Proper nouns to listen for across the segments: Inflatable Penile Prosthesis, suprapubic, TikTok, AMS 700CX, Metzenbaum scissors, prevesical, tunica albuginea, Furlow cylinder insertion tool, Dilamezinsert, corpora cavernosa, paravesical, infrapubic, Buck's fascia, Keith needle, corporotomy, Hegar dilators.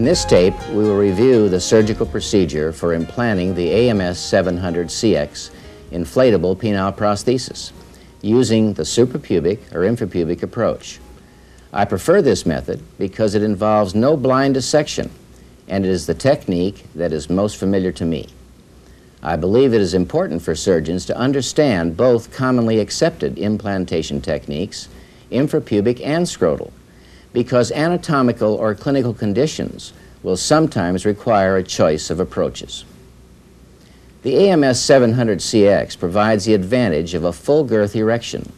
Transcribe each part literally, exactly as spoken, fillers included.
In this tape, we will review the surgical procedure for implanting the A M S seven hundred C X inflatable penile prosthesis using the suprapubic or infrapubic approach. I prefer this method because it involves no blind dissection, and it is the technique that is most familiar to me. I believe it is important for surgeons to understand both commonly accepted implantation techniques, infrapubic and scrotal, because anatomical or clinical conditions will sometimes require a choice of approaches. The A M S seven hundred C X provides the advantage of a full-girth erection,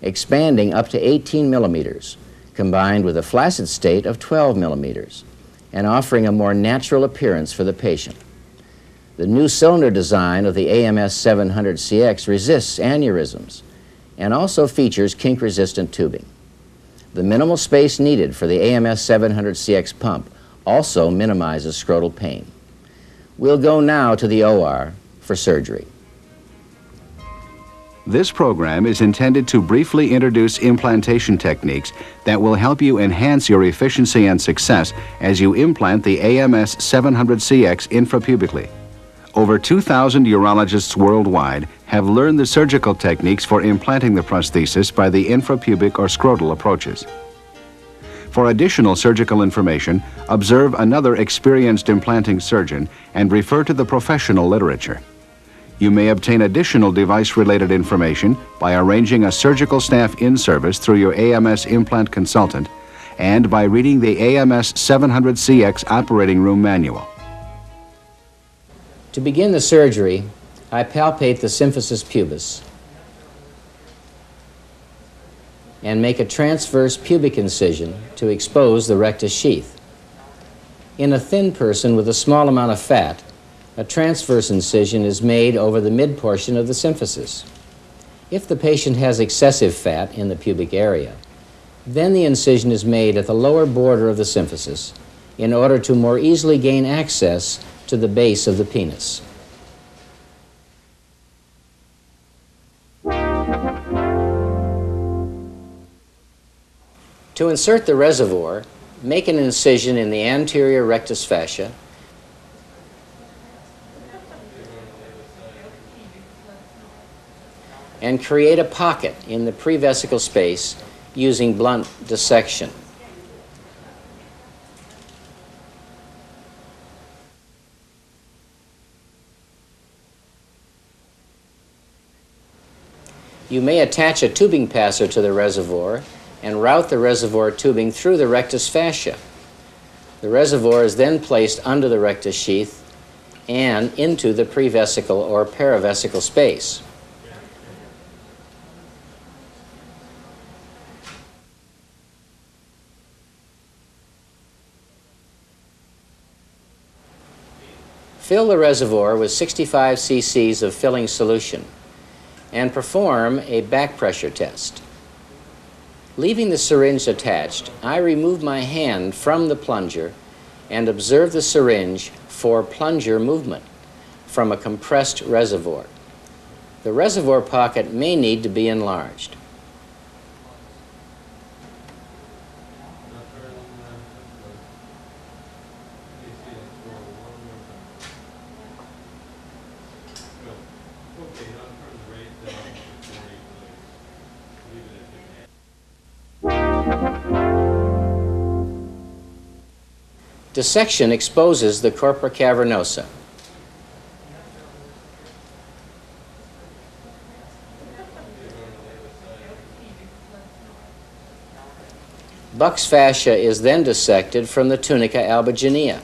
expanding up to eighteen millimeters, combined with a flaccid state of twelve millimeters, and offering a more natural appearance for the patient. The new cylinder design of the A M S seven hundred C X resists aneurysms and also features kink-resistant tubing. The minimal space needed for the A M S seven hundred C X pump also minimizes scrotal pain. We'll go now to the O R for surgery. This program is intended to briefly introduce implantation techniques that will help you enhance your efficiency and success as you implant the A M S seven hundred C X infrapubically. Over two thousand urologists worldwide have learned the surgical techniques for implanting the prosthesis by the infrapubic or scrotal approaches. For additional surgical information, observe another experienced implanting surgeon and refer to the professional literature. You may obtain additional device-related information by arranging a surgical staff in-service through your A M S implant consultant and by reading the A M S seven hundred C X operating room manual. To begin the surgery, I palpate the symphysis pubis and make a transverse pubic incision to expose the rectus sheath. In a thin person with a small amount of fat, a transverse incision is made over the mid-portion of the symphysis. If the patient has excessive fat in the pubic area, then the incision is made at the lower border of the symphysis in order to more easily gain access to the base of the penis. To insert the reservoir, make an incision in the anterior rectus fascia and create a pocket in the prevesical space using blunt dissection. You may attach a tubing passer to the reservoir and route the reservoir tubing through the rectus fascia. The reservoir is then placed under the rectus sheath and into the prevesical or paravesical space. Fill the reservoir with sixty-five c c of filling solution and perform a back pressure test. Leaving the syringe attached, I remove my hand from the plunger and observe the syringe for plunger movement from a compressed reservoir. The reservoir pocket may need to be enlarged. Dissection exposes the corpora cavernosa. Buck's fascia is then dissected from the tunica albuginea.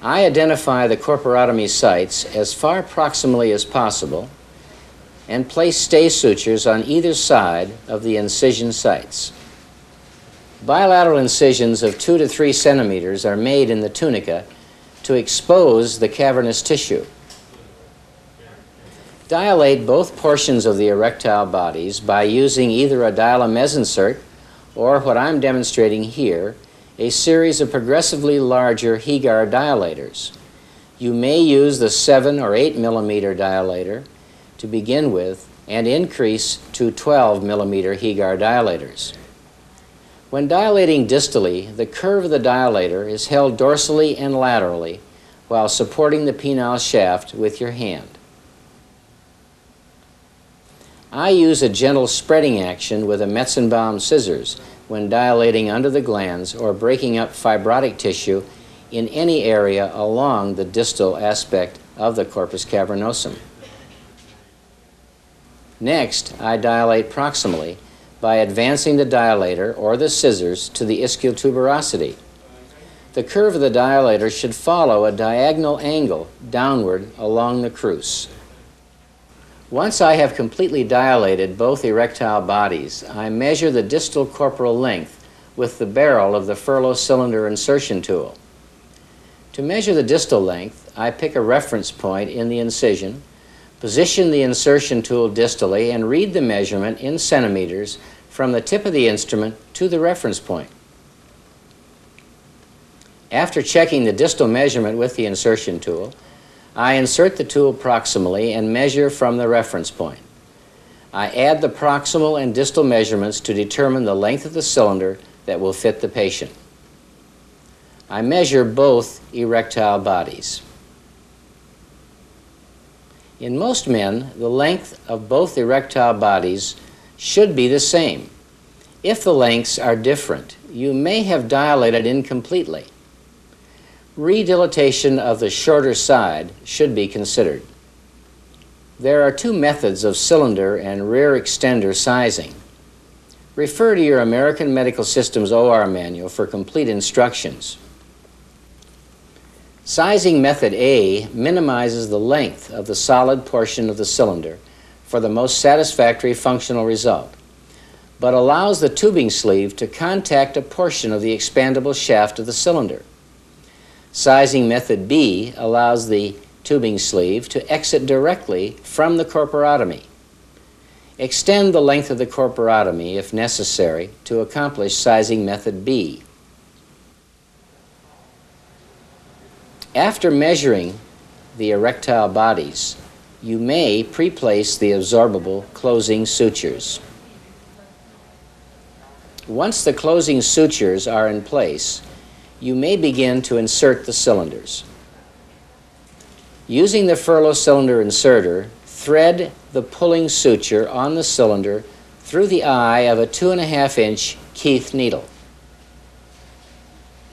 I identify the corporotomy sites as far proximally as possible and place stay sutures on either side of the incision sites. Bilateral incisions of two to three centimeters are made in the tunica to expose the cavernous tissue. Dilate both portions of the erectile bodies by using either a Dilamezinsert or, what I'm demonstrating here, a series of progressively larger Hegar dilators. You may use the seven or eight millimeter dilator to begin with and increase to twelve millimeter Hegar dilators. When dilating distally, the curve of the dilator is held dorsally and laterally while supporting the penile shaft with your hand. I use a gentle spreading action with a Metzenbaum scissors when dilating under the glands or breaking up fibrotic tissue in any area along the distal aspect of the corpus cavernosum. Next, I dilate proximally by advancing the dilator or the scissors to the ischial tuberosity. The curve of the dilator should follow a diagonal angle downward along the cruce. Once I have completely dilated both erectile bodies, I measure the distal corporal length with the barrel of the Furlow cylinder insertion tool. To measure the distal length, I pick a reference point in the incision, position the insertion tool distally, and read the measurement in centimeters from the tip of the instrument to the reference point. After checking the distal measurement with the insertion tool, I insert the tool proximally and measure from the reference point. I add the proximal and distal measurements to determine the length of the cylinder that will fit the patient. I measure both erectile bodies. In most men, the length of both erectile bodies should be the same. If the lengths are different, you may have dilated incompletely. Redilatation of the shorter side should be considered. There are two methods of cylinder and rear extender sizing. Refer to your American Medical Systems O R manual for complete instructions. Sizing method A minimizes the length of the solid portion of the cylinder for the most satisfactory functional result, but allows the tubing sleeve to contact a portion of the expandable shaft of the cylinder. Sizing method B allows the tubing sleeve to exit directly from the corporotomy. Extend the length of the corporotomy, if necessary, to accomplish sizing method B. After measuring the erectile bodies, you may pre-place the absorbable closing sutures. Once the closing sutures are in place, you may begin to insert the cylinders. Using the Furlow cylinder inserter, thread the pulling suture on the cylinder through the eye of a two and a half inch Keith needle.